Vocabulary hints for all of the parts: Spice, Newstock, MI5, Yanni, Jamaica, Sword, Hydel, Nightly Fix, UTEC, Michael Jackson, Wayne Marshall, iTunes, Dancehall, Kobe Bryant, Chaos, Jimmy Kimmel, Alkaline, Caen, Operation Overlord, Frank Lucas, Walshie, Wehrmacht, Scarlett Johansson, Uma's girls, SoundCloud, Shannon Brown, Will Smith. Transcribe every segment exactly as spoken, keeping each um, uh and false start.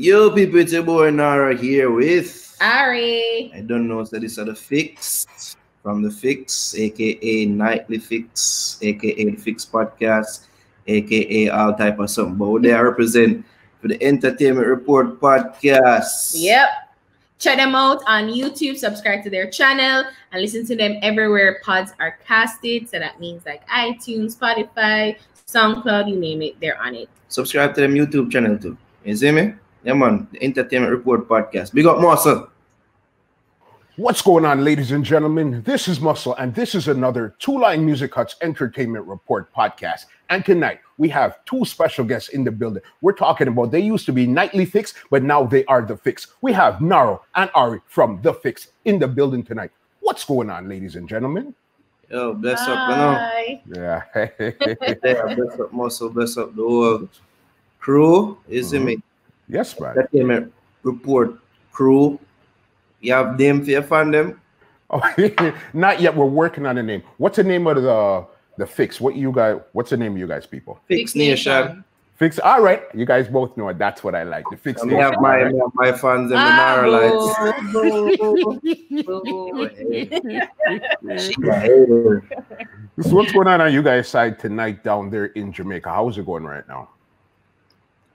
Yo, people, it's your boy Naro here with Ari. I don't know, so this is The Fix, from The Fix, aka Nightly Fix, aka The Fix Podcast, aka all type of something. But they represent for the Entertainment Report Podcast. Yep. Check them out on YouTube, subscribe to their channel, and listen to them everywhere pods are casted. So that means like iTunes, Spotify, SoundCloud, you name it, they're on it. Subscribe to them YouTube channel too. You see me? Yeah, man, the Entertainment Report Podcast. Big up, Muscle. What's going on, ladies and gentlemen? This is Muscle, and this is another Two Line Music Huts Entertainment Report Podcast. And tonight, we have two special guests in the building. We're talking about, they used to be Nightly Fix, but now they are The Fix. We have Naro and Ari from The Fix in the building tonight. What's going on, ladies and gentlemen? Yo, bless Hi. Up, you know? Yeah. Yeah, bless up, Muscle, bless up the world. Crew, you see me? Yes, man. Entertainment Report crew. You have them for your fan them? Oh, not yet. We're working on a name. What's the name of the the fix? What you guys? What's the name of you guys, people? Fix Nation. Fix. All right, you guys both know it. That's what I like. The Fix Nation. We have my right? my fans and the Narolites. So what's going on on you guys' side tonight down there in Jamaica? How's it going right now?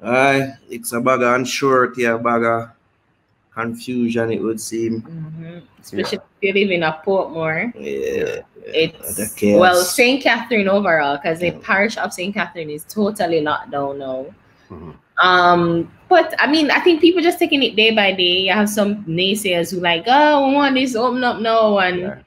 Aye, it's a bag of unsurety, a bag of confusion, it would seem. Mm-hmm. Especially yeah. if you live in a Portmore. Yeah. It's, well, Saint Catherine overall, because the parish of Saint Catherine is totally locked down now. Mm-hmm. Um, but, I mean, I think people just taking it day by day. You have some naysayers who like, oh, we want this, open up now. And yeah.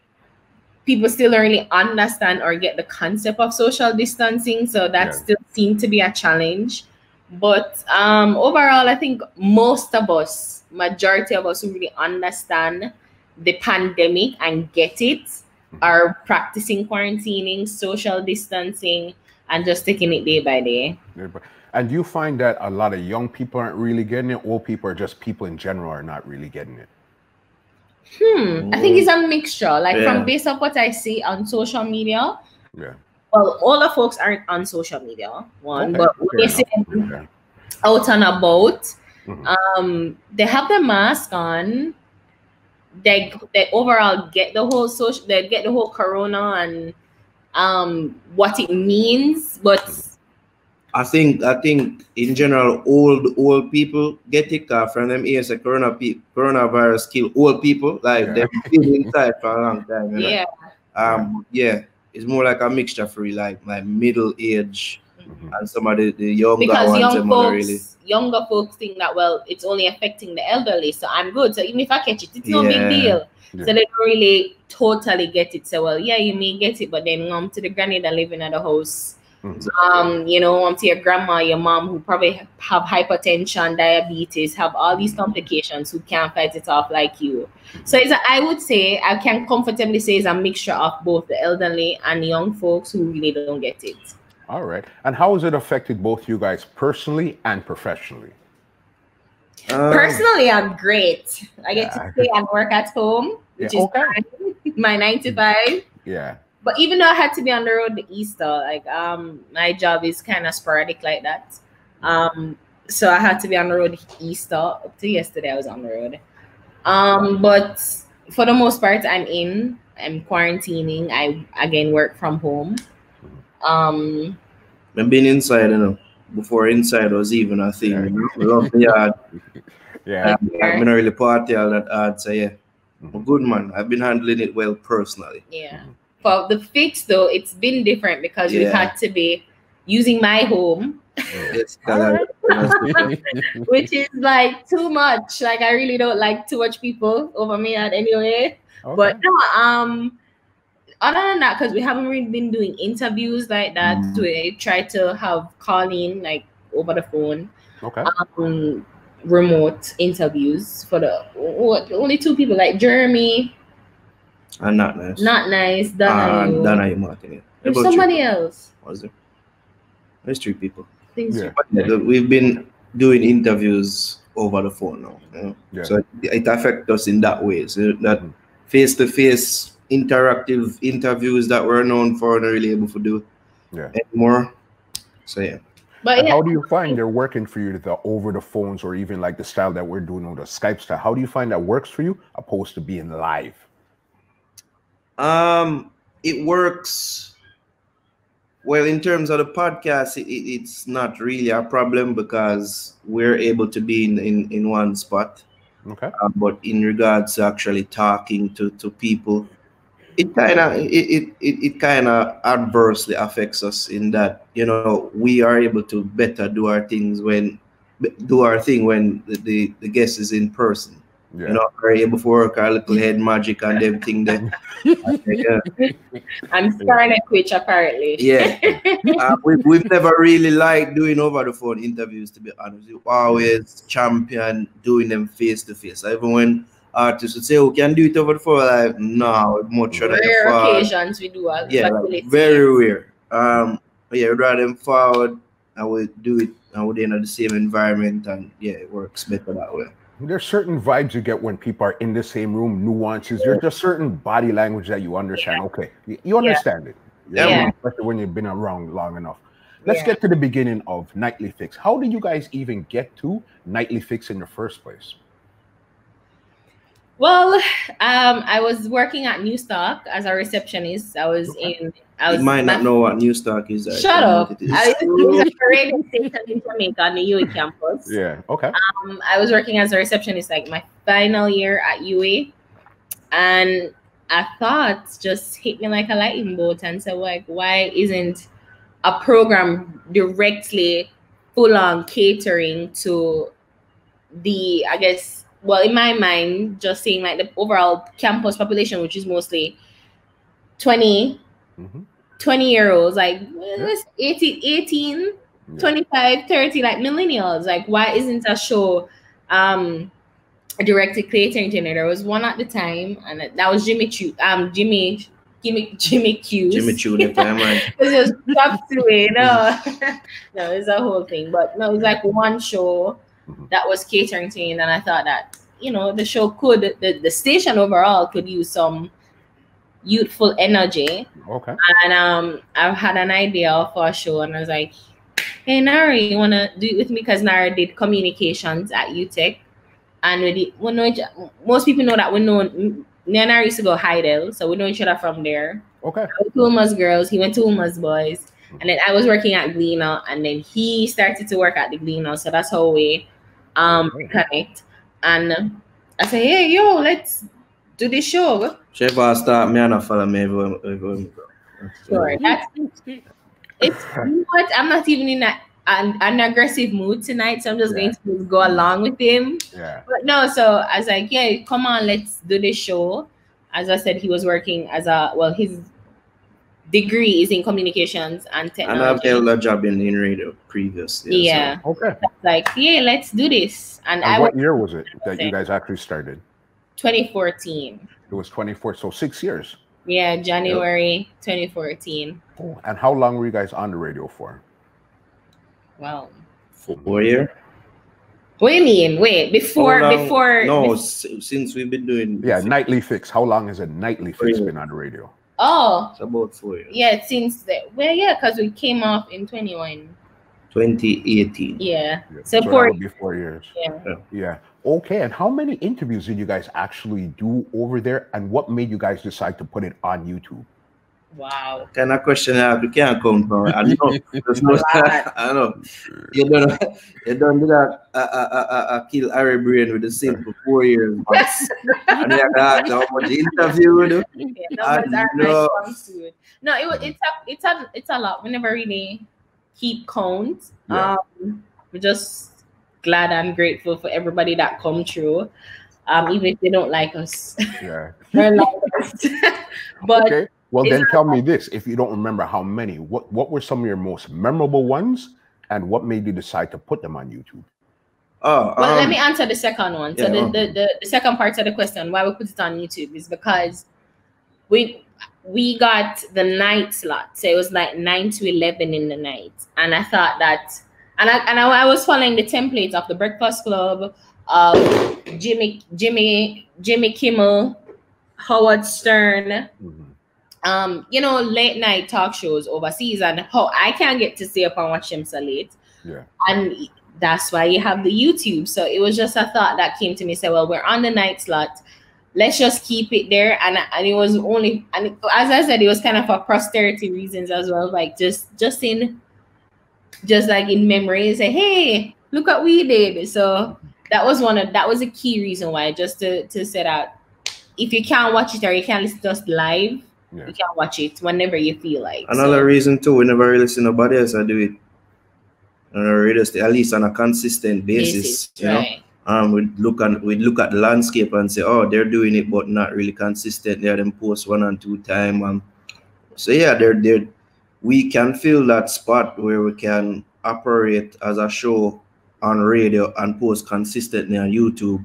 people still don't really understand or get the concept of social distancing. So that yeah. still seems to be a challenge. But um, overall, I think most of us, majority of us who really understand the pandemic and get it, are practicing quarantining, social distancing, and just taking it day by day. And you find that a lot of young people aren't really getting it, old people, or just people in general are not really getting it? Hmm. I think it's a mixture. Like yeah. from based on what I see on social media, yeah. well, all the folks aren't on social media, one, okay, but when they say okay. out and about, mm-hmm. um, they have their mask on. They they overall get the whole social, they get the whole corona and um what it means. But I think I think in general, old old people get it uh, from them ears. The corona pe coronavirus kill old people. Like yeah. they've been inside for a long time. You know? Yeah. Um. Yeah. It's more like a mixture for like like middle age mm-hmm. and some of the, the younger because ones. Because young folks, really. younger folks think that, well, it's only affecting the elderly, so I'm good. So even if I catch it, it's no yeah. big deal. Yeah. So they don't really totally get it. So, well, yeah, you may get it, but then um, to the granny that live in the house, mm-hmm. um, you know, um, to your grandma, your mom, who probably have hypertension, diabetes, have all these complications, who can't fight it off like you. So it's a, I would say, I can comfortably say it's a mixture of both the elderly and young folks who really don't get it. All right. And how has it affected both you guys personally and professionally? Um, personally, I'm great. I get yeah. to stay and work at home, which yeah, okay. is fine. My nine to five. Yeah. But even though I had to be on the road to Easter, like um, my job is kind of sporadic like that. Um, so I had to be on the road to Easter. Up to yesterday, I was on the road. Um, but for the most part, I'm in, I'm quarantining. I, again, work from home. Um, I've been inside, you know, before inside was even a thing. Yeah. You know? I love the yard. Yeah. I've been a really party all that hard, so yeah. Mm-hmm. Good, man. I've been handling it well personally. Yeah. Mm-hmm. For The Fix, though, it's been different because yeah. we've had to be using my home. Yes, which is like too much. Like I really don't like too much people over me at anyway. Okay. But no, um, other than that, because we haven't really been doing interviews like that. Mm. We try to have calling like over the phone. Okay. Um, remote interviews for the what, only two people like Jeremy. And Not Nice. Not Nice. Danayu. Uh, Danayu Martin. There's somebody else. Was there? There's three people. Yeah. We've been doing interviews over the phone now, you know? Yeah. So it, it affects us in that way. So that face-to-face -face interactive interviews that we're known for, not really able to do yeah. anymore. So yeah. But yeah. How do you find they're working for you, the over the phones, or even like the style that we're doing on the Skype style? How do you find that works for you opposed to being live? Um, it works well in terms of the podcast. It, it, it's not really a problem because we're able to be in in, in one spot. Okay. Um, but in regards to actually talking to to people, it kind of it it, it, it kind of adversely affects us in that, you know, we are able to better do our things when do our thing when the the, the guest is in person. Yeah. You know, we're able to work our little head magic and everything there. Yeah. I'm staring at Twitch apparently. Yeah. Uh, we, we've never really liked doing over the phone interviews, to be honest. We always champion doing them face to face. Even when artists would say, oh, can do it over the phone, like, no, much rather. Rare occasions we do. Yeah, like, very rare. Um, but yeah, we'd rather them forward. I would do it. I would end up the same environment, and yeah, it works better that way. There's certain vibes you get when people are in the same room, nuances. There's just certain body language that you understand. Yeah. Okay, you understand yeah. it. Yeah. Yeah. Especially when you've been around long enough. Let's yeah. get to the beginning of Nightly Fix. How did you guys even get to Nightly Fix in the first place? Well, um, I was working at Newstock as a receptionist. I was okay. in... I was you might not know what Newstock is. Shut I up. It is. I was at a radio station in Jamaica on the U A campus. Yeah, okay. Um, I was working as a receptionist like my final year at U A. And I thought just hit me like a lightning bolt and said, like, why isn't a program directly full-on catering to the, I guess... Well, in my mind, just seeing like the overall campus population, which is mostly twenty, mm-hmm. twenty year olds, like yeah. eighteen, yeah. twenty-five, thirty, like millennials. Like, why isn't a show um, directly creating generator? There was one at the time, and that was Jimmy Chu, um, Jimmy, Jimmy, Jimmy Q's. Jimmy Chu, the time, right? It was dropped away. No, no, it's a whole thing, but no, it was like one show. Mm-hmm. That was catering to me, and I thought that, you know, the show could, the, the station overall could use some youthful energy. Okay. And um, I've had an idea for a show, and I was like, hey, Naro, you want to do it with me? Because Naro did communications at U TEC, and we did, we know each, most people know that we know, me and Naro used to go Hydel, so we know each other from there. Okay. I went to Uma's Girls, he went to Uma's Boys, and then I was working at Gleena, and then he started to work at the Gleena, so that's how we... Um, connect, and I say, hey, yo, let's do this show. Chef, I start me and I follow me everywhere, everywhere me go. Sorry, that's it. It's what I'm not even in a, an, an aggressive mood tonight, so I'm just yeah. going to just go along with him. Yeah. But no, so I was like, yeah, come on, let's do this show. As I said, he was working as a well, his degree is in communications and technology. And I've held a job in, in radio previously. Yeah. So. Okay. Like, yeah, let's do this. And, and I what was, year was it that you guys actually started? twenty fourteen. It was twenty-four, so six years. Yeah, January yep. twenty fourteen. Oh, and how long were you guys on the radio for? Well, for four years. What do you mean? Wait, before, long, before. No, before, since we've been doing. Yeah, Nightly Fix. How long has a Nightly Fix been on the radio? Oh, it's about four years. Yeah, since the, well, yeah, because we came off in twenty-one, twenty eighteen. Yeah, yeah. So, so four, four years. Yeah. yeah, yeah. Okay, and how many interviews did you guys actually do over there, and what made you guys decide to put it on YouTube? Wow. Kind of question I can't come from. I know. I know. You don't. You don't do that. I, I, I, I kill Ari brain with the same for four years. And then I had how much interview with him. Yeah, no, nice it. no it, it's a, it's a, it's a lot. We never really keep count. Yeah. Um, we're just glad and grateful for everybody that come through. Um, even if they don't like us. Yeah. They like us. But. Okay. Well, then tell me this, if you don't remember how many, what, what were some of your most memorable ones, and what made you decide to put them on YouTube? Oh, well, um, let me answer the second one. Yeah, so the, um, the, the, the second part of the question, why we put it on YouTube, is because we we got the night slot. So it was like nine to eleven in the night. And I thought that, and I, and I, I was following the template of the Breakfast Club, of Jimmy, Jimmy, Jimmy Kimmel, Howard Stern, mm-hmm. um, you know, late night talk shows overseas and how I can get to stay up and watch them so late. Yeah. And that's why you have the YouTube. So it was just a thought that came to me, say, well, we're on the night slot. Let's just keep it there. And and it was only, and it, as I said, it was kind of for posterity reasons as well. Like just, just in, just like in memory, say, hey, look what we did. So that was one of, that was a key reason why, just to, to set out. If you can't watch it or you can't listen to us live, yeah. you can watch it whenever you feel like. Another so. reason too, we never really see nobody else I do it. At least on a consistent basis, basis you know. Right. Um, we look and we look at the landscape and say, oh, they're doing it, but not really consistent. They them post one and two time, um, so yeah, they're they we can fill that spot where we can operate as a show on radio and post consistently on YouTube.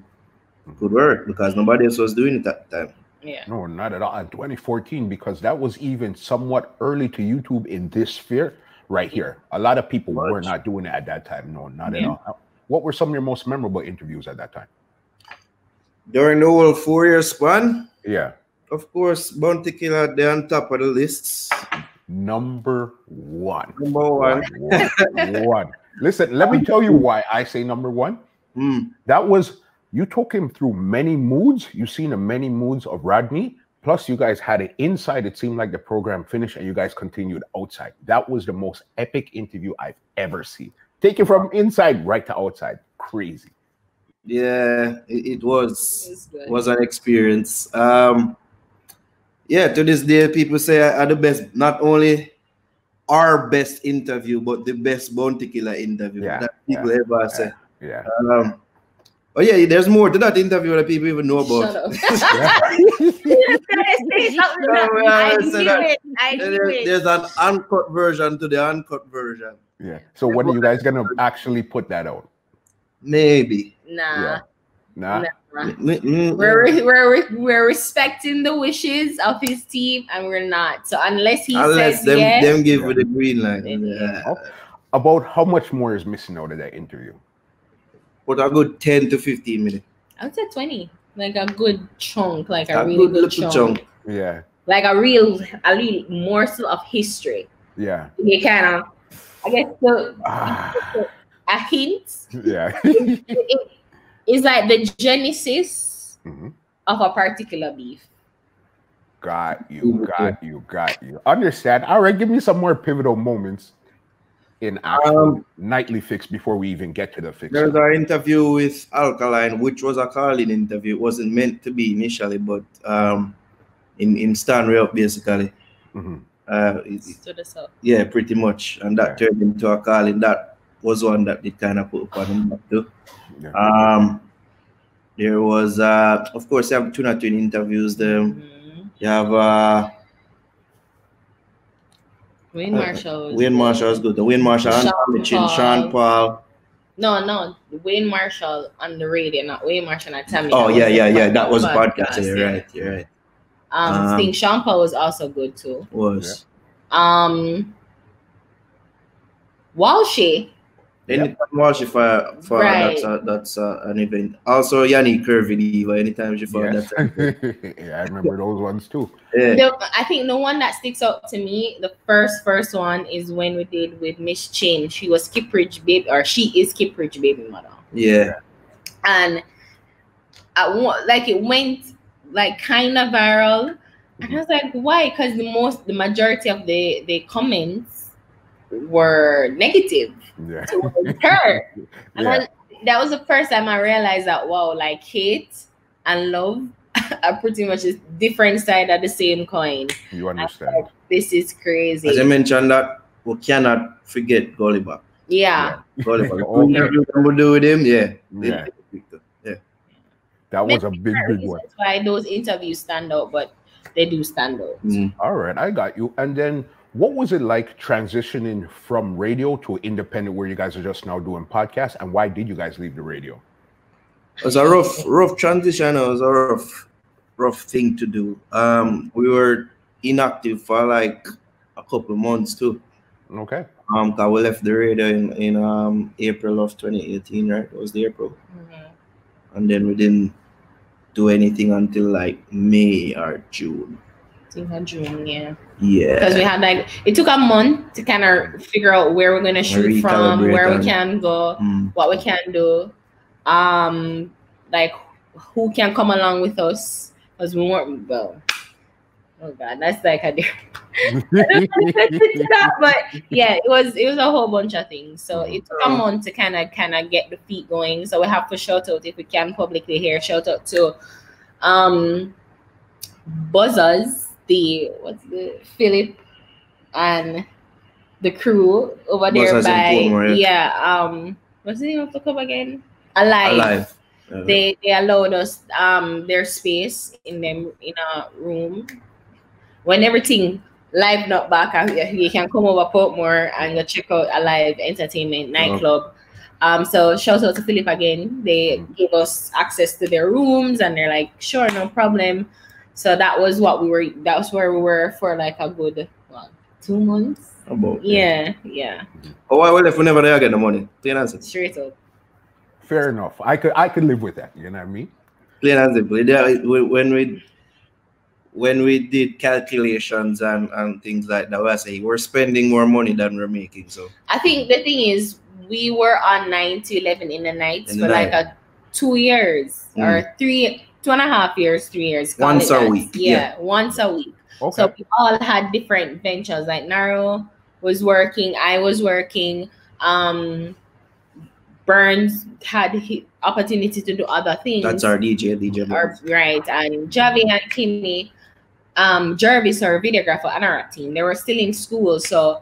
Good work, because nobody else was doing it at the time. Yeah, no, not at all. In twenty fourteen, because that was even somewhat early to YouTube in this sphere. Right here, a lot of people Much. were not doing it at that time. No, not yeah. at all. What were some of your most memorable interviews at that time? During the whole four-year span, yeah, of course, Bounty Killer, they're on top of the lists. Number one. Number one. one, one, one. Listen, let me tell you why I say number one. Mm. That was, you took him through many moods. You've seen the many moods of Rodney. Plus, you guys had it inside. It seemed like the program finished and you guys continued outside. That was the most epic interview I've ever seen. Take it from inside right to outside. Crazy. Yeah, it, it was it was an experience. Um, yeah, to this day, people say I had the best, not only our best interview, but the best Bounty Killer interview yeah, that people yeah, ever yeah, said. Yeah. Um, Oh yeah, there's more to that interview that people even know about. Shut up. There's an uncut version to the uncut version. Yeah. So when are you guys gonna actually put that out? Maybe. Nah. Yeah. Nah. nah. We're, we're we're respecting the wishes of his team, and we're not. So unless he unless says them, yes, them give with the green light. Yeah. Yeah. About how much more is missing out of that interview? But a good ten to fifteen minutes. I would say twenty. Like a good chunk. Like a, a really good, good chunk. chunk. Yeah. Like a real, a real morsel of history. Yeah. You kind of, I guess, so, ah. a hint. Yeah. it, it, it's like the genesis mm-hmm. of a particular beef. Got you, got you, got you. Understand. All right, give me some more pivotal moments in our um, nightly fix before we even get to the fix. There's an interview with Alkaline, which was a call-in interview. It wasn't meant to be initially, but um, in, in Stanley up, basically. Mm-hmm. uh, it, Stood us up. Yeah, pretty much. And that yeah. turned into a call-in. That was one that they kind of put up on him too. Yeah. Um, there was, uh, of course, you have two-on-two interviews there. Mm-hmm. You have... Uh, Wayne Marshall. Was Wayne Marshall was good. The Wayne Marshall Sean and Miss Chin, Sean Paul. No, no, Wayne Marshall on the radio, not Wayne Marshall on Tammy. Oh, yeah, yeah, yeah. That was a podcast. podcast. You're right. You're right. Um, um I think Sean Paul was also good too. Was. Um Walshie. Anytime Walshie for for right. that's a, that's a, an event. Also Yanni Curvy Diva, anytime she for yes. that. Yeah, I remember those ones too. Yeah. The, I think the one that sticks out to me, the first first one is when we did with Miss Chin. She was Kip Ridge baby, or she is Kip Ridge baby mother. Yeah. And I like it went like kind of viral, and I was like, why? Because the most, the majority of the the comments were negative yeah. towards her. And yeah. I, that was the first time I realized that, wow, like hate and love are pretty much a different side of the same coin. You understand? Like, this is crazy. As I mentioned, that we cannot forget Gulliver. Yeah. yeah. Gulliver. We do with him, yeah. Yeah. yeah. That was Maybe a big, big one. That's why those interviews stand out, but they do stand out. Mm. All right, I got you. And then what was it like transitioning from radio to independent, where you guys are just now doing podcasts, and why did you guys leave the radio? It was a rough, rough transition. It was a rough, rough thing to do. Um, we were inactive for like a couple months too. Okay. Um, cause we left the radio in, in um April of twenty eighteen, right? It was the April. Mm-hmm. And then we didn't do anything until like May or June. to her dream, yeah. Yeah. Because we had like, it took a month to kind of figure out where we're going to shoot Recalibrate from, where on. we can go, mm. what we can do. Um, like who can come along with us? Because we weren't, well, oh God, that's like a but yeah, it was it was a whole bunch of things. So it took a month to kind of kind of get the feet going. So we have to shout out, if we can publicly here, shout out to um Buzzers, the what's the Philip and the crew over there Buzzers by Puma, right? yeah um what's the name of the club again? Alive. Alive. Yeah. They they allowed us um their space in them in a room when everything. Live not back, you can come over Portmore and go check out a live entertainment nightclub. Oh. Um, so shout out to Philip again. They gave us access to their rooms, and they're like, sure, no problem. So that was what we were. That was where we were for like a good what, two months. About yeah, yeah. Oh, why well if we never get the money? Plain answer. Straight up. Fair enough. I could I could live with that. You know what I mean? Plain answer. When we. When we did calculations and, and things like that, I say we're spending more money than we're making. So I think the thing is, we were on nine to eleven in the night in the for night. like a two years mm. or three, two and a half years, three years. Once a week. Yeah, yeah, once a week. Okay. So we all had different ventures. Like Naro was working, I was working. Um, Burns had his opportunity to do other things. That's our D J, D J. Our, right, and Javi and Kimmy. Um, Jervis, our videographer, and our team, they were still in school, so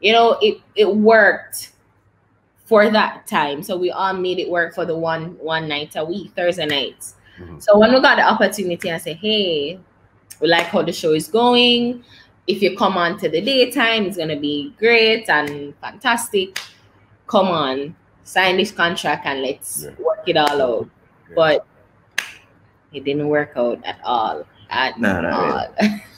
you know it it worked for that time. So we all made it work for the one one night a week, Thursday nights. Mm-hmm. So when we got the opportunity, I said, "Hey, we like how the show is going. If you come on to the daytime, it's gonna be great and fantastic. Come on, sign this contract and let's yeah. work it all out." Yeah. But it didn't work out at all. At nah, nah,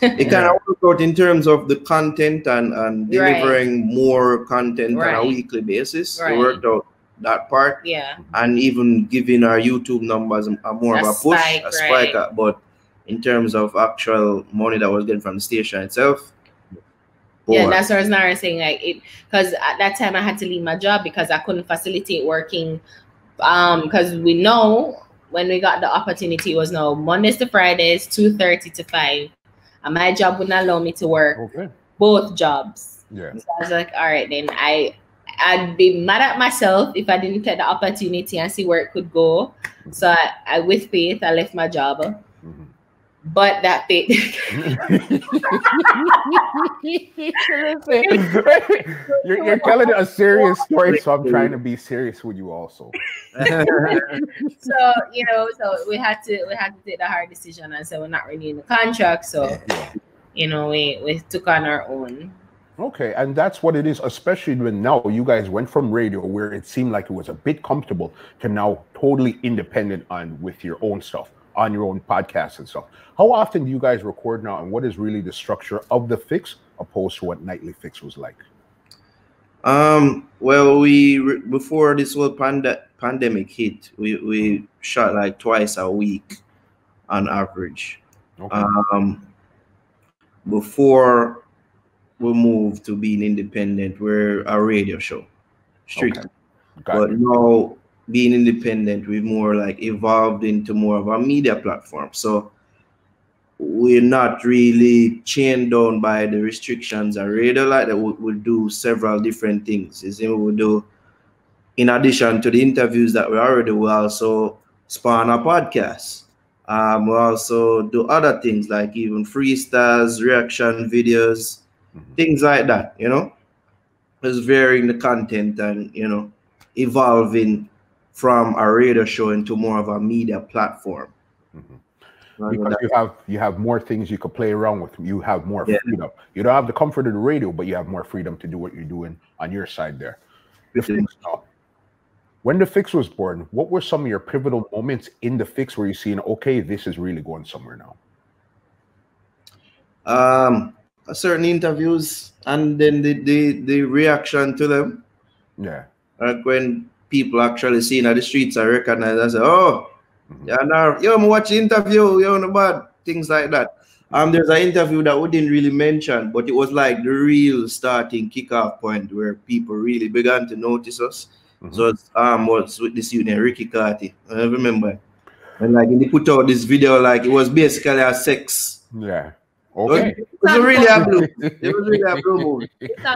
really. It kind of worked out in terms of the content and, and delivering right. more content right. on a weekly basis. Right. It worked out that part. Yeah. And even giving our YouTube numbers a, a more a of a push, spike, a spike. Right. But in terms of actual money that was getting from the station itself. Yeah, boy. That's what I was not saying. Like it, because at that time I had to leave my job because I couldn't facilitate working. Um, because we know. When we got the opportunity, it was now Mondays to Fridays, two thirty to five. And my job wouldn't allow me to work okay. both jobs. Yeah. So I was like, all right, then I, I'd be mad at myself if I didn't take the opportunity and see where it could go. Mm-hmm. So I, I, with faith, I left my job. Mm-hmm. But that faith. you're, you're telling a serious story, so I'm trying to be serious with you also. So you know, so we had to we had to take the hard decision and say we're not renewing the contract. So yeah, yeah. you know, we we took on our own. Okay, and that's what it is, especially when now you guys went from radio where it seemed like it was a bit comfortable to now totally independent on with your own stuff. On your own podcast and stuff. How often do you guys record now, and what is really the structure of The Fix opposed to what Nightly Fix was like? Um, well, we before this whole pand pandemic hit, we, we shot like twice a week on average. Okay. Um, before we moved to being independent, we're a radio show, strictly. Okay. But now, being independent, we've more like evolved into more of a media platform. So we're not really chained down by the restrictions of radio like that. We'll, we'll do several different things. You see, we'll do, in addition to the interviews that we already do, we also spawn a podcast. Um, we also do other things like even freestyles, reaction videos, mm-hmm. things like that, you know? It's varying the content and, you know, evolving from a radio show into more of a media platform. Mm-hmm. Because you have you have more things you could play around with. You have more yeah. freedom. You don't have the comfort of the radio, but you have more freedom to do what you're doing on your side there. The mm-hmm. Fix now. When The Fix was born, what were some of your pivotal moments in The Fix where you're seeing, okay, this is really going somewhere now? Um, certain interviews and then the, the, the reaction to them. Yeah. Like when people actually seeing on the streets, I recognize. I say, "Oh, mm-hmm. yeah, now you watch the interview, you're on the bad things like that." Um, there's an interview that we didn't really mention, but it was like the real starting kickoff point where people really began to notice us. Mm-hmm. So it's um, was with this unit, Ricky Carty. I remember. And like, and they put out this video, like it was basically a sex. Yeah. Okay. It was, it was really a blue. It was really a blue movie.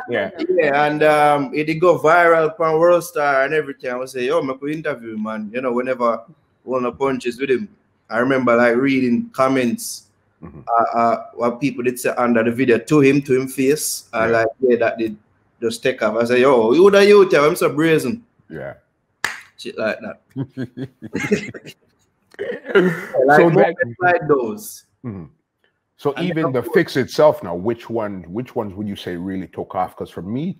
Yeah. Yeah. And um, it did go viral from World Star and everything. I would say, yo, I could interview, man. You know, whenever one of punches with him, I remember like reading comments. Mm-hmm. uh, uh, what people did say under the video to him, to him face, and yeah. like, yeah, that did just take off. I say, yo, you da you tell him so brazen. Yeah. Shit like that. like, so that, like those. Mm-hmm. So and even the fix itself now, which one, which ones would you say really took off? Because for me,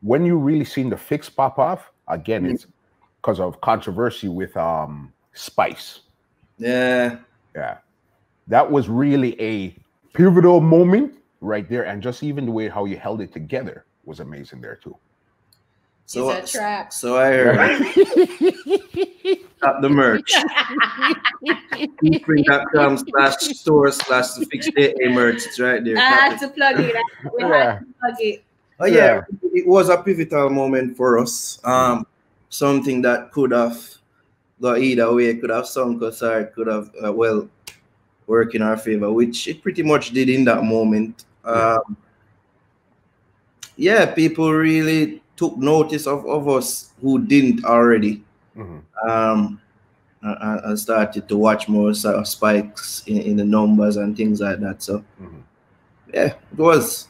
when you really seen the fix pop off, again, mm-hmm. it's because of controversy with um Spice. Yeah. Yeah. That was really a pivotal moment right there. And just even the way how you held it together was amazing there too. So, that track. so I heard. Stop the merch. Eprint dot com slash store slash the fix day merch. It's right there. I had to plug it. We yeah. had to plug it. Oh yeah. yeah, it was a pivotal moment for us. Um, something that could have got either way. It could have sunk us or it could have, uh, well, work in our favor, which it pretty much did in that moment. Um, yeah, people really took notice of, of us who didn't already, mm-hmm. um, and, and started to watch more sort of spikes in, in the numbers and things like that. So, mm-hmm. yeah, it was.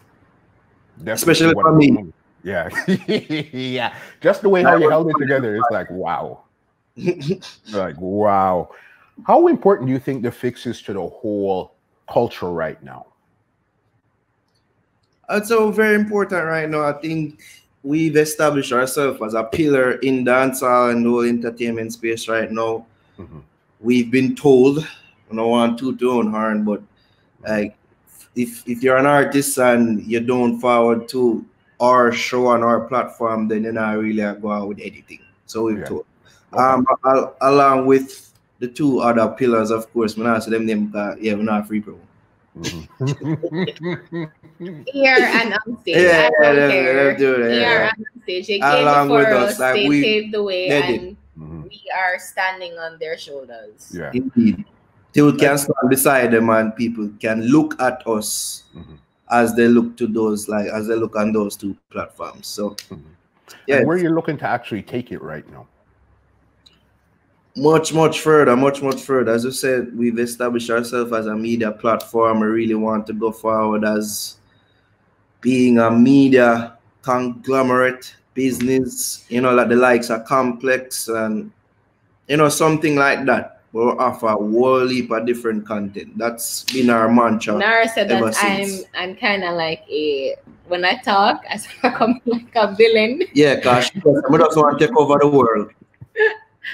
Definitely especially for me. Moment. Yeah, yeah. Just the way how you held it together, it's like, wow. like, wow. How important do you think the fix is to the whole culture right now? It's so very important right now. I think we've established ourselves as a pillar in dancehall and the whole entertainment space right now. Mm-hmm. We've been told, I don't want to toot own horn, but like if if you're an artist and you don't forward to our show on our platform, then you're not really go out with anything. So we've yeah. told, okay. um, I'll, along with the two other pillars, of course, when I say them name, uh, yeah, we're not free people. Here and on stage. Yeah, yeah, yeah, yeah, yeah. And on stage. They came along before us, us. Like they we, paved the way, and mm-hmm. we are standing on their shoulders. Yeah, indeed. Till we can stand beside them, and people can look at us mm-hmm. as they look to those, like as they look on those two platforms. So, mm-hmm. yeah, and where you're looking to actually take it right now. Much, much further, much, much further. As I said, we've established ourselves as a media platform. I really want to go forward as being a media conglomerate business, you know, like the likes are complex and, you know, something like that. We'll offer a whole heap of different content. That's been our mantra. Naro said that since. I'm, I'm kind of like a, when I talk, I sound like a villain. Yeah, because I just want to take over the world.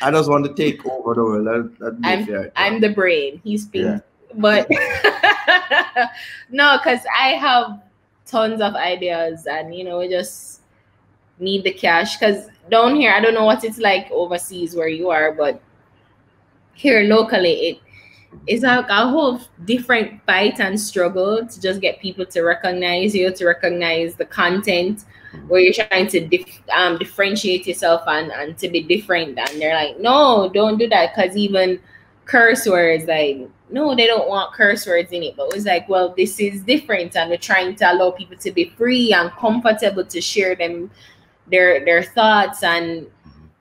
I just want to take over the world. That, that'd be I'm, fair. I'm the brain. He's pink. Yeah. But no, because I have tons of ideas and, you know, we just need the cash. Because down here, I don't know what it's like overseas where you are, but here locally, it is like a whole different fight and struggle to just get people to recognize you, to recognize the content. Where you're trying to dif um, differentiate yourself and, and to be different. And they're like, no, don't do that. Because even curse words, like, no, they don't want curse words in it. But it was like, well, this is different. And we're trying to allow people to be free and comfortable to share them, their, their thoughts. And,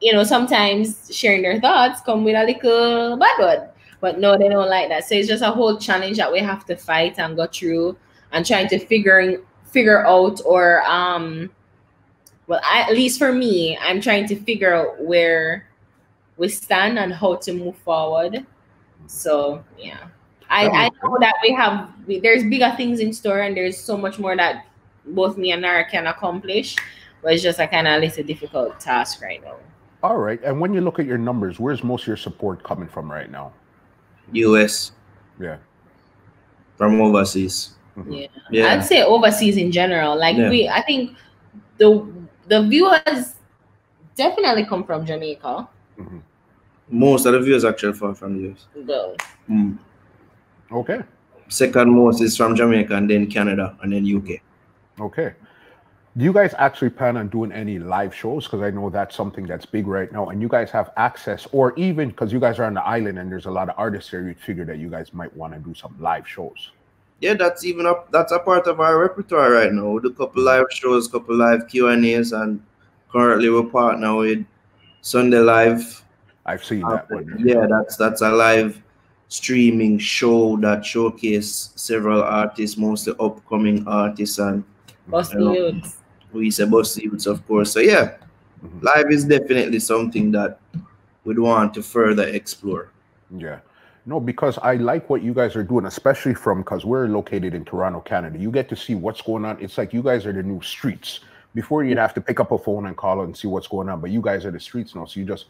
you know, sometimes sharing their thoughts come with a little bad word. But no, they don't like that. So it's just a whole challenge that we have to fight and go through and trying to figuring, figure out or... um. Well, I, at least for me, I'm trying to figure out where we stand and how to move forward. So, yeah, I, I know that we have, we, there's bigger things in store and there's so much more that both me and Nara can accomplish, but it's just a kind of little difficult task right now. All right. And when you look at your numbers, where's most of your support coming from right now? U S. Yeah. From overseas. Mm-hmm. Yeah. yeah. I'd say overseas in general. Like yeah. we, I think the, The viewers definitely come from Jamaica. Mm-hmm. Most of the viewers actually come from the U S. Mm. Okay. Second most is from Jamaica, and then Canada, and then U K. Okay. Do you guys actually plan on doing any live shows? Because I know that's something that's big right now, and you guys have access, or even because you guys are on the island and there's a lot of artists here, you'd figure that you guys might want to do some live shows. Yeah, that's even up. That's a part of our repertoire right now. We do a couple live shows, couple live Q and A's, and currently we're partner with Sunday Live. I've seen that one. Yeah, that's that's a live streaming show that showcases several artists, mostly upcoming artists and Busty Youths. We say Busty Youths, of course. So yeah, mm-hmm. live is definitely something that we'd want to further explore. Yeah. No, because I like what you guys are doing, especially from, because we're located in Toronto, Canada. You get to see what's going on. It's like you guys are the new streets. Before, you'd have to pick up a phone and call and see what's going on, but you guys are the streets now. So you just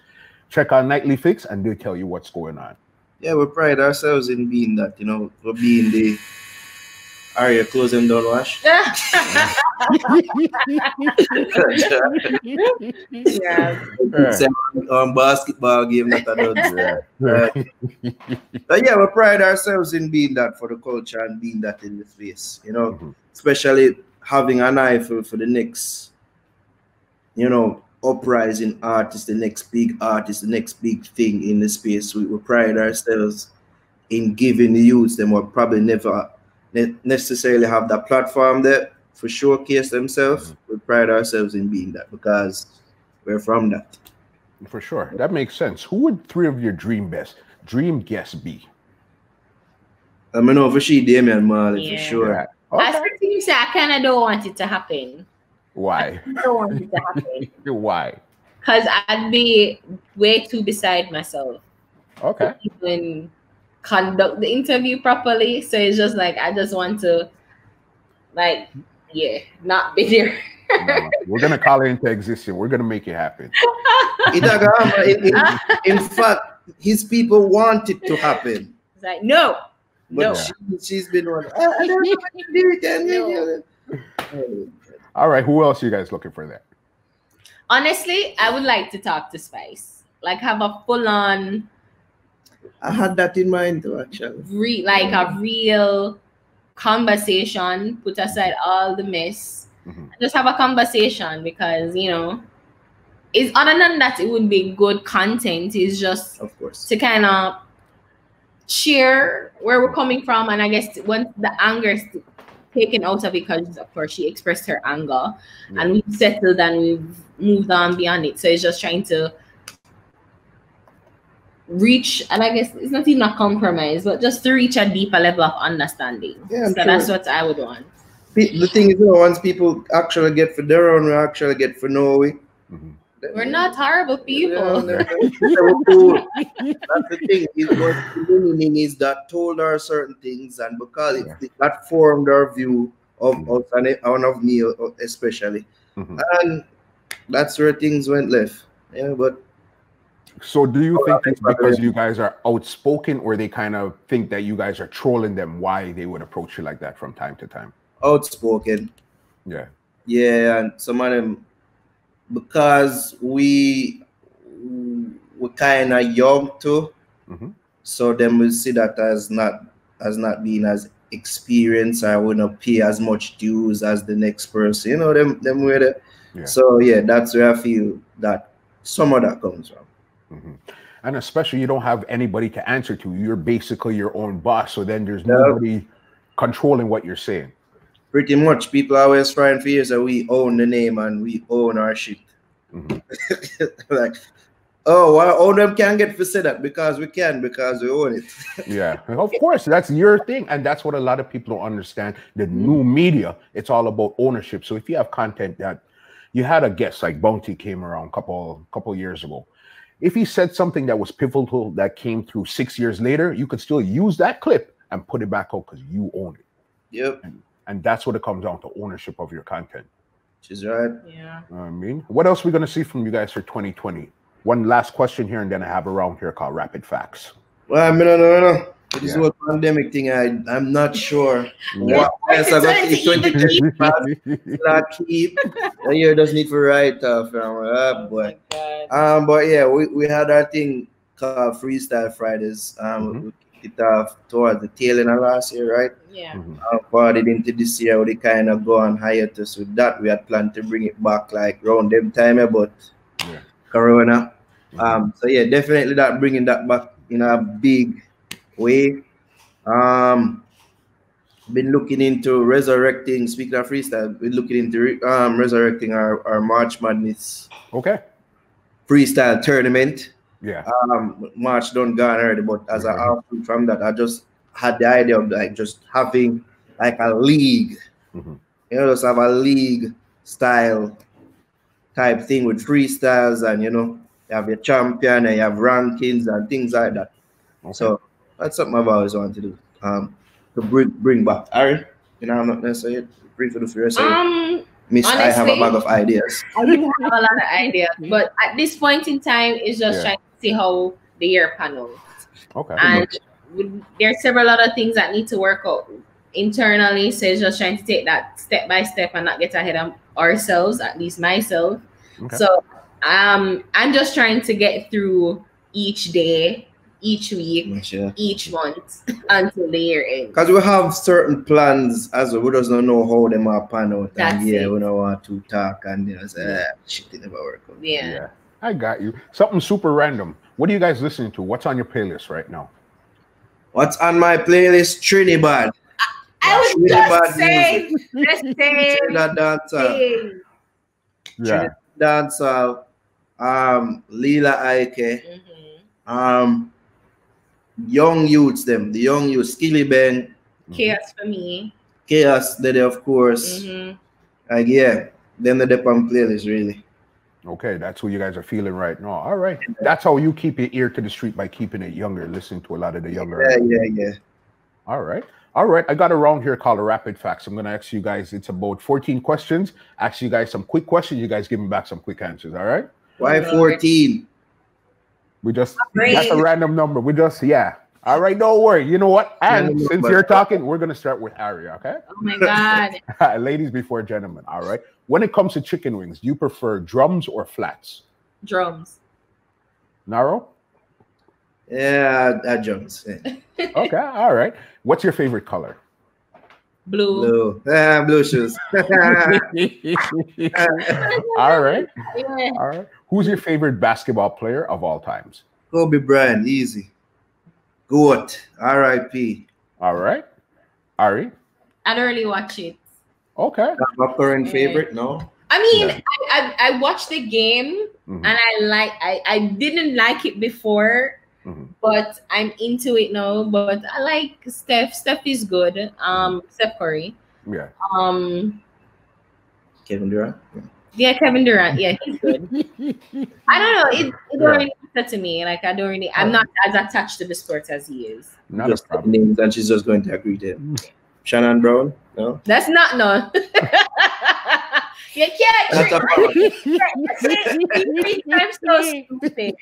check on Nightly Fix and they'll tell you what's going on. Yeah, we pride ourselves in being that, you know, we're being the... Ari, you close them down, Wash. yeah. yeah. Um, basketball game that I don't yeah. yeah. But yeah, we pride ourselves in being that for the culture and being that in the space, you know, mm-hmm. especially having an eye for, for the next, you know, uprising artist, the next big artist, the next big thing in the space. We, we pride ourselves in giving the youths them what probably never necessarily have that platform there for showcase themselves. We pride ourselves in being that because we're from that. For sure, that makes sense. Who would three of your dream best dream guests be? I mean, no, for she, Damian Marley, yeah. for sure. Right. Okay. I think you say I kind of don't want it to happen. Why? I don't want it to happen. Why? Because I'd be way too beside myself. Okay. Even conduct the interview properly, so it's just like I just want to, like, yeah, not be there. No, we're gonna call it into existence. We're gonna make it happen. In fact, his people want it to happen. It's like no, but no. She, she's been one. Oh, I don't know what to do with that. No. All right, who else are you guys looking for there? Honestly, I would like to talk to Spice. Like, have a full-on. I had that in mind too, actually. Re like a real conversation, put aside all the mess. Mm-hmm. Just have a conversation because, you know, it's other than that it would be good content. It's just of course to kind of share where we're coming from. And I guess once the anger is taken out of it, because of course she expressed her anger mm-hmm. and we've settled and we've moved on beyond it. So it's just trying to reach, and I guess it's not even a compromise, but just to reach a deeper level of understanding. Yeah, so sure. That's what I would want. The thing is, you know, once people actually get for their own, we actually get for Norway. Mm-hmm. We're not horrible people. That's the thing. Is what is that told her certain things, and because yeah. it, that formed our view of mm-hmm. us and of me, especially, mm-hmm. and that's where things went left. Yeah, but. So do you think it's because you guys are outspoken, or they kind of think that you guys are trolling them, why they would approach you like that from time to time? Outspoken. Yeah. Yeah, and some of them, because we we kind of young too, mm-hmm. so then we see that as not as not being as experienced. I wouldn't pay as much dues as the next person. You know them them with it. Yeah. So yeah, that's where I feel that some of that comes from. Mm-hmm. And especially you don't have anybody to answer to. You're basically your own boss, so then there's nobody controlling what you're saying. Pretty much. People always trying for years that we own the name and we own our shit. Mm-hmm. Like, oh, well, all them can't get to say that because we can, because we own it. Yeah, of course. That's your thing. And that's what a lot of people don't understand. The new media, it's all about ownership. So if you have content that you had a guest like Bounty came around a couple, couple years ago. If he said something that was pivotal that came through six years later, you could still use that clip and put it back out because you own it. Yep. And, and that's what it comes down to, ownership of your content. Which is right. Yeah. I mean, what else are we going to see from you guys for twenty twenty? One last question here, and then I have a round here called Rapid Facts. Well, I mean, no, no, no. This yeah. is what pandemic thing. I, I'm not sure. What yes, I got twenty twenty not keep. That year does need for write off. Uh, but oh um, but yeah, we, we had our thing called Freestyle Fridays. Um, mm-hmm. it off towards the tail end of last year, right? Yeah. Mm-hmm. I parted into this year, we kind of go on hiatus with that. We had planned to bring it back like around them time, but yeah. Corona. Mm-hmm. Um, so yeah, definitely that bringing that back in a big way. Um, been looking into resurrecting, speaking of freestyle, been looking into um, resurrecting our, our March Madness. Okay. Freestyle tournament. Yeah. Um, March done gone already, but as mm-hmm. I output from that, I just had the idea of like just having like a league. Mm-hmm. You know, just have a league style type thing with freestyles, and you know, you have your champion and you have rankings and things like that. Okay. So that's something I've always wanted to do. Um, to bring bring back. Ari, you know, I'm not necessarily bring for the first time. Miss, honestly, I have a bag of ideas. I do have a lot of ideas, but at this point in time, it's just yeah. trying to see how the year panels. Okay. And we, there are several other things that need to work out internally, so it's just trying to take that step by step and not get ahead of ourselves, at least myself. Okay. So um, I'm just trying to get through each day, each week, sure. each month until the year ends. Because we have certain plans as well. We just don't know how them are pan out. That's and yeah, it. We don't want to talk and you know, say, ah, shit, it never work out. Yeah. yeah. I got you. Something super random. What are you guys listening to? What's on your playlist right now? What's on my playlist? Trinidad. I, I was Trinidad just saying the same Trinidad dancer. Yeah. Trinidad dancer. Um, Lila Iké. Mm-hmm. Um, young youths them the young youth Skilly Bang, Chaos for me, Chaos that of course, mm-hmm. like yeah, then the Depan playlist really. Okay, that's who you guys are feeling right now. All right, yeah. That's how you keep your ear to the street, by keeping it younger, listening to a lot of the younger. Yeah, artists. yeah, yeah. All right, all right. I got a round here called a rapid facts. I'm gonna ask you guys. It's about fourteen questions. Ask you guys some quick questions. You guys give me back some quick answers. All right. Why fourteen? We just, Great. that's a random number. We just, yeah. All right, don't worry. You know what? And yeah, since you're talking, we're going to start with Ari, okay? Oh, my God. Ladies before gentlemen, all right? When it comes to chicken wings, do you prefer drums or flats? Drums. Naro? Yeah, uh, drums. Yeah. Okay, all right. What's your favorite color? Blue. Blue. Uh, blue shoes. All right. Yeah. All right. Who's your favorite basketball player of all times? Kobe Bryant. Easy. Goat. R I P. All right. Ari? I don't really watch it. Okay. That's my current yeah. favorite? No? I mean, no. I, I I watched the game, mm-hmm. and I like I, I didn't like it before. Mm-hmm. But I'm into it now. But I like Steph. Steph is good. Um, Steph Curry. Yeah. Um, Kevin Durant. Yeah, Kevin Durant. Yeah, he's good. I don't know. It, it yeah. don't really matter to me. Like I don't really. I'm not as attached to the sports as he is. Not just a problem. And she's just going to agree to him. Shannon Brown. No. That's not no. You can't drink. I'm so stupid.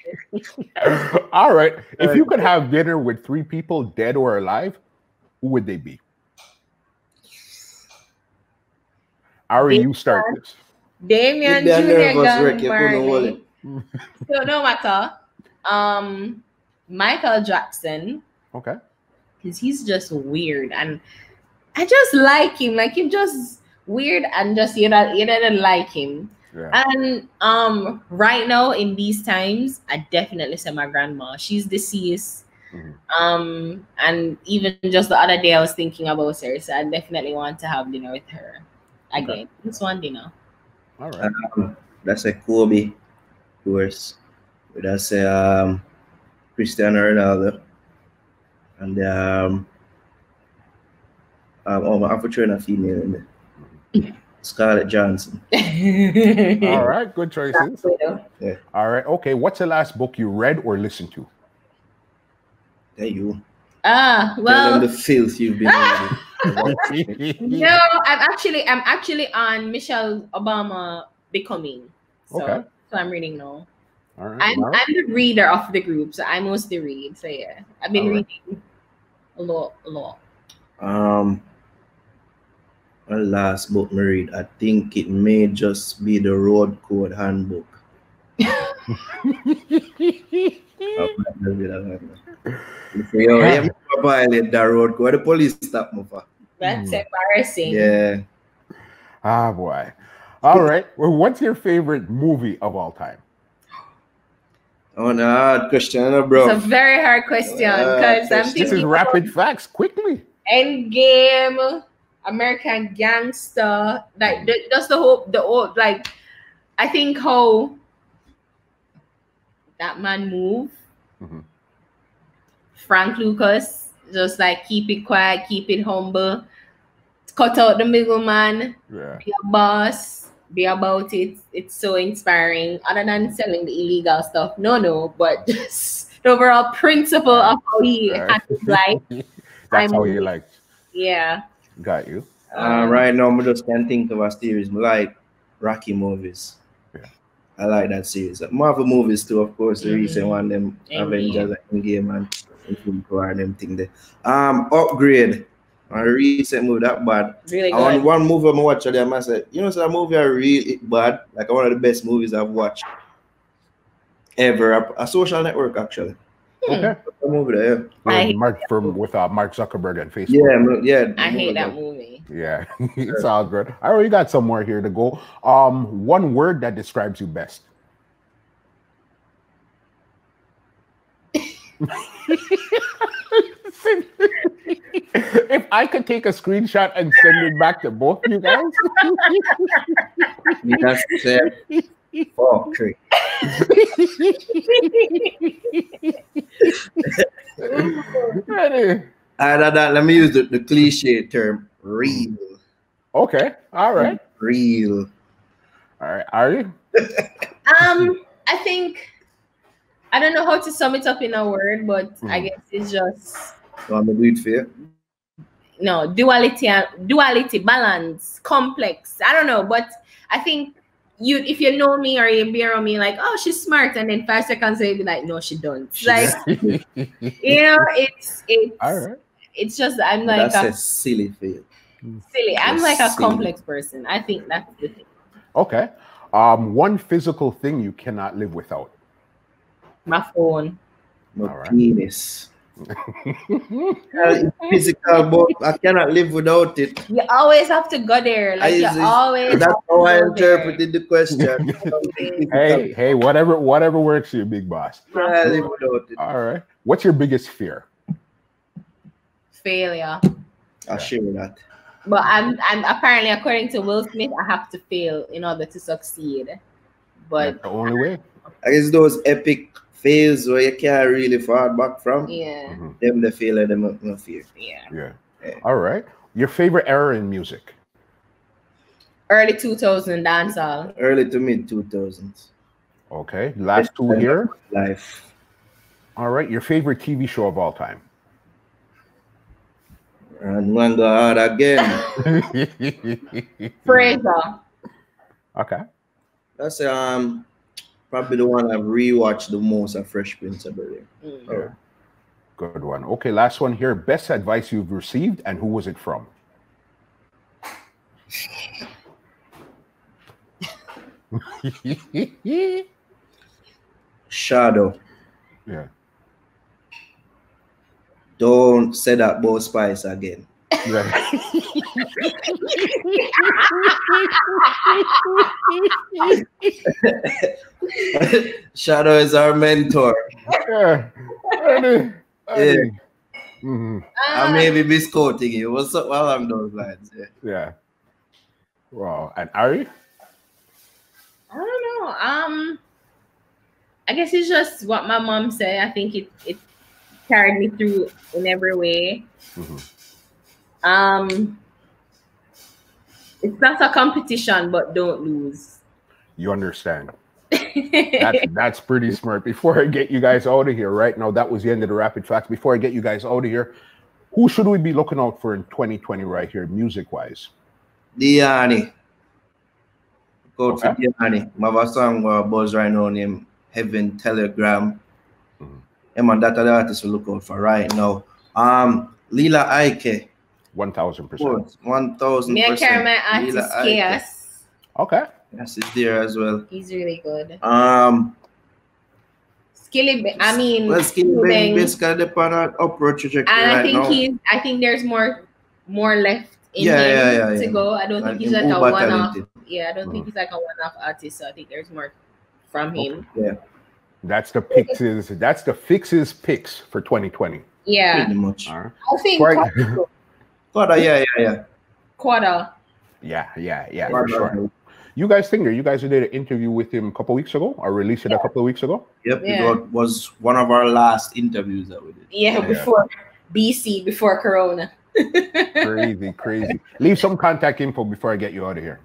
All right. If you could have dinner with three people, dead or alive, who would they be? Ari, Damian, you start this. Damian, Junior Gun, Marley. So no matter. Um, Michael Jackson. Okay. Because he's just weird, and I just like him. Like him, just. Weird and just you know you didn't like him yeah. and um right now in these times I definitely say my grandma. She's deceased, mm-hmm. um and even just the other day I was thinking about her, so I definitely want to have dinner with her again. Okay. Just one dinner. All right. Um, that's a Kobe, of course. That's a um, Cristiano Ronaldo, and um, um oh my Afro-China female in there. Scarlett Johansson. All right, good choices. Yeah. All right, okay. What's the last book you read or listened to? There you. Ah, uh, well. Tell them the filth you've been. No, I'm actually, I'm actually on Michelle Obama Becoming. So, okay. So I'm reading now. All right. I'm, all right. I'm the reader of the group, so I mostly read. So yeah, I've been all reading right. a lot, a lot. Um. My last book I read, I think it may just be the Road Code Handbook. Yo, yeah, I violate that road. Where the police stop me for? That's mm. embarrassing. Yeah. Ah, boy. All right. Well, what's your favorite movie of all time? Oh, no, hard question, bro. It's a very hard question because uh, I'm thinking. This is rapid facts, quickly. Endgame, American Gangster, like the, just the whole, the old, like I think how that man move. Mm-hmm. Frank Lucas, just like keep it quiet, keep it humble, cut out the middleman, yeah. Be a boss, be about it. It's so inspiring. Other than selling the illegal stuff, no, no, but just the overall principle of how he right. had his life. That's I'm, how he liked. Yeah. Got you. Uh, um, right now, I just can't think of a series. I like Rocky movies. Yeah. I like that series. Marvel movies too, of course. The mm-hmm. recent one, them mm-hmm. Avengers, Endgame, and them thing there. Um, Upgrade. A recent movie that bad. Really good. And one movie I'm watching, I said, you know, so that movie I really bad. Like one of the best movies I've watched ever. A, a Social Network, actually. Okay. Movie there, yeah. Mark from with uh, Mark Zuckerberg and Facebook. Yeah, yeah. I hate that movie. Yeah, it sounds good. I already got somewhere here to go. Um, one word that describes you best. If I could take a screenshot and send it back to both you guys. That's it. Oh, okay. Other than, let me use the, the cliche term real. Okay, all right. Real. All right, are you? Um, I think I don't know how to sum it up in a word, but mm. I guess it's just. So I'm agreed for you. No, duality, duality, balance, complex. I don't know, but I think. You, if you know me or you bear on me, like, oh, she's smart, and then five seconds later, you'll be like, no, she don't. Like, you know, it's it's right. it's just I'm like that's a, a silly thing. Silly. I'm it's like a silly. complex person. I think that's the thing. Okay, um, one physical thing you cannot live without. My phone. My right. penis. Physical, but I cannot live without it. You always have to go there. Like I, you it, always. That's how I interpreted there. the question. hey, hey, whatever, whatever works for you, big boss. I live without it. All right. What's your biggest fear? Failure. I'll share that. But I'm, I'm apparently, according to Will Smith, I have to fail in order to succeed. But that's the only way. I guess those epic. Fails where you can't really fall back from. Yeah. Mm-hmm. Them the failure, them no fear. Yeah. yeah. Yeah. All right. Your favorite era in music? Early two thousand dancehall. Early to mid two thousands. Okay. Last two year. Life. All right. Your favorite T V show of all time? And one go out again. Fraser. Okay. That's um. Probably the one I've rewatched the most at Fresh Prince of Bel-Air. Mm. Yeah. Right. Good one. Okay, last one here. Best advice you've received and who was it from? Shadow. Yeah. Don't say that about Spice again. Yeah. Shadow is our mentor. Yeah. Yeah. Mm-hmm. I may be misquoting you. What's up while I'm those lines? Yeah. yeah. Wow. And Ari? I don't know. Um, I guess it's just what my mom said. I think it, it carried me through in every way. Mm-hmm. Um, it's not a competition, but don't lose. You understand. that's, that's pretty smart. Before I get you guys out of here right now, that was the end of the rapid facts. Before I get you guys out of here, who should we be looking out for in twenty twenty right here, music-wise? Yanni. Go to Yanni. My have a song uh, buzz right now named Heaven Telegram. Mm-hmm. Him and that other artist we look out for right now. Um, Lila Iké. one thousand percent. one thousand percent. Me and Caramel artist Chaos. Okay. Yes, it's there as well. He's really good. Um, Skilly Bang, I mean, well, Skilly Bang basically on an upward trajectory. And right I think now. he's, I think there's more, more left in yeah, him yeah, yeah, to yeah. go. I don't and think he's like a one-off. Yeah, I don't mm. think he's like a one-off artist. So I think there's more from him. Okay. Yeah, that's the fixes. That's the fixes picks for twenty twenty. Yeah, pretty much. Right. I think Quada. Quada, yeah, yeah, yeah. Quada. Yeah, yeah, yeah. For sure. You guys think that you guys did an interview with him a couple of weeks ago, or released it yeah. a couple of weeks ago? Yep, yeah. It was one of our last interviews that we did. Yeah, yeah. Before B C, before Corona. Crazy, crazy. Leave some contact info before I get you out of here.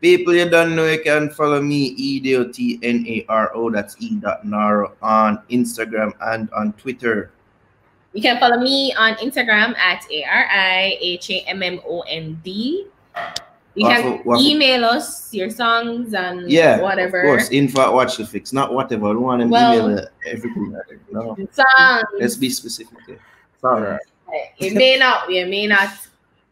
People, you don't know, you can follow me, E D O T N A R O, that's E dot Naro on Instagram and on Twitter. You can follow me on Instagram at A R I H A M M O N D. You waffle, can waffle. email us your songs and yeah, whatever. Of course, info at Watch the Fix, not whatever. I don't want to well, email everything. No. Songs. Let's be specific. It's all right. It may not, you may not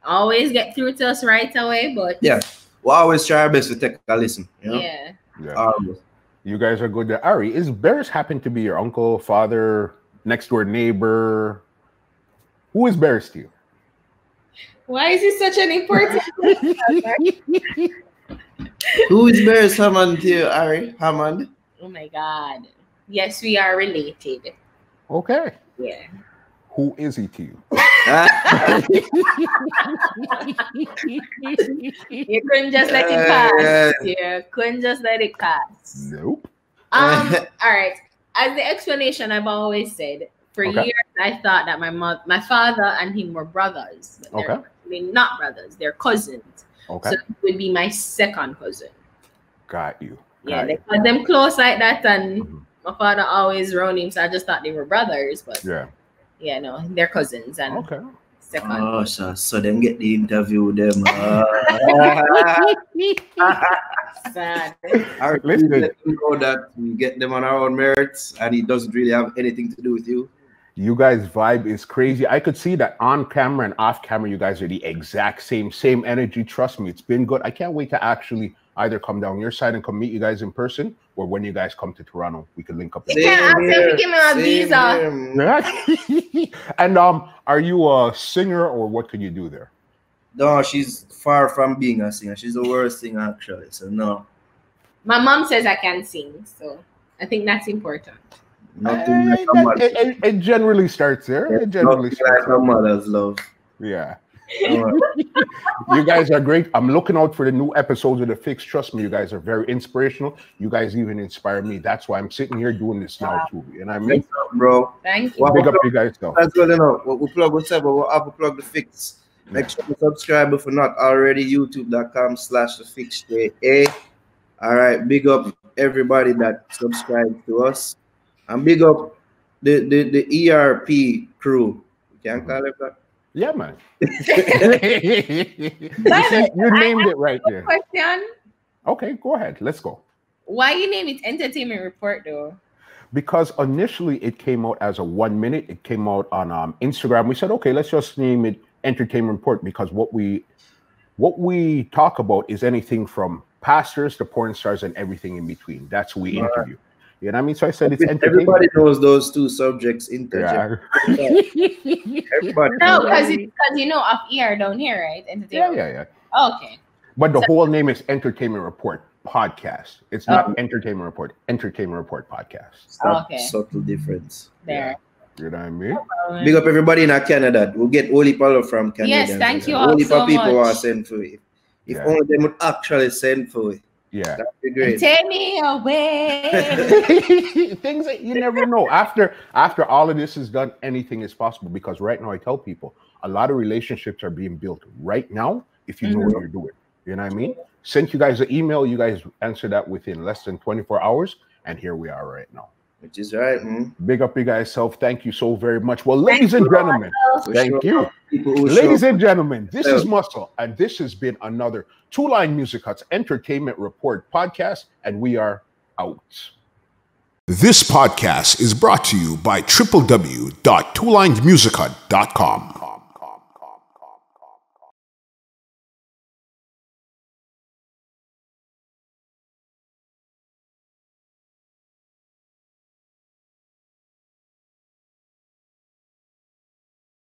always get through to us right away, but yeah, we'll always try our best to take a listen. You know? Yeah. yeah. Um, you guys are good there. Ari, is Bears happen to be your uncle, father, next door neighbor? Who is Bears to you? Why is it such an important Who is Bears Hammond to you, Ari? Hammond? Oh my God. Yes, we are related. Okay. Yeah. Who is he to you? You couldn't just let it pass. You couldn't just let it pass. Nope. Um. All right. As the explanation I've always said, for okay. years I thought that my mother, my father and him were brothers. But okay. They're not brothers. They're cousins. Okay. So it would be my second cousin. Got you. Got yeah, they you. got them close like that, and mm-hmm. my father always round him, so I just thought they were brothers. But yeah. Yeah, no, they're cousins and okay. second. Oh, so, so them get the interview with them. Uh, Sad. All right, listen. Let them know that we get them on our own merits, and it doesn't really have anything to do with you. You guys' vibe is crazy. I could see that on camera and off camera. You guys are the exact same, same energy. Trust me, it's been good. I can't wait to actually either come down your side and come meet you guys in person, or when you guys come to Toronto, we can link up. You can't ask if you give me a visa. And um, are you a singer, or what can you do there? No, she's far from being a singer. She's the worst singer, actually. So no. My mom says I can sing, so I think that's important. Nothing. Uh, like it, it, it generally starts there. It generally starts. Like mother's love. Yeah. You guys are great. I'm looking out for the new episodes of The Fix. Trust me, you guys are very inspirational. You guys even inspire me. That's why I'm sitting here doing this wow. now too. And I mean, bro, thank you. Big up you guys though. That's good enough. What we plug whatever, we'll have to plug The Fix. Make sure you subscribe if you're not already. YouTube dot com slash the fix J A. All right, big up everybody that subscribes to us, and big up the the, the E R P crew. Can call it that. Yeah, man. you, said, you named it right there. Question. Okay, go ahead. Let's go. Why you name it Entertainment Report though? Because initially it came out as a one minute. It came out on um, Instagram. We said, okay, let's just name it Entertainment Report, because what we what we talk about is anything from pastors to porn stars and everything in between. That's who we All interview. Right. You know what I mean? So I said it's everybody knows those two subjects interject. Yeah. Everybody no, because because you know off air down here, right? Entertainment. Yeah, yeah, yeah. Oh, okay. But the so, whole name is Entertainment Report Podcast. It's not okay. Entertainment Report. Entertainment Report Podcast. Oh, okay. Subtle difference. There. Yeah. You know what I mean? Oh, big up everybody in Canada. We'll get Oli Palo from Canada. Yes, thank you all Oli so people much. People are sent for it. If yeah. only them would actually send for it. Yeah, that'd be great. Take me away. Things that you never know. After after all of this is done, anything is possible. Because right now, I tell people a lot of relationships are being built right now. If you mm-hmm. know what you're doing, you know what I mean. Sent you guys an email. You guys answer that within less than twenty-four hours, and here we are right now. Which is right. Mm. Big up you guys self. Thank you so very much. Well, ladies and gentlemen, thank you. Ladies and gentlemen, this is Muscle, and this has been another Two Line Music Huts Entertainment Report Podcast, and we are out. This podcast is brought to you by w w w dot two line music hut dot com.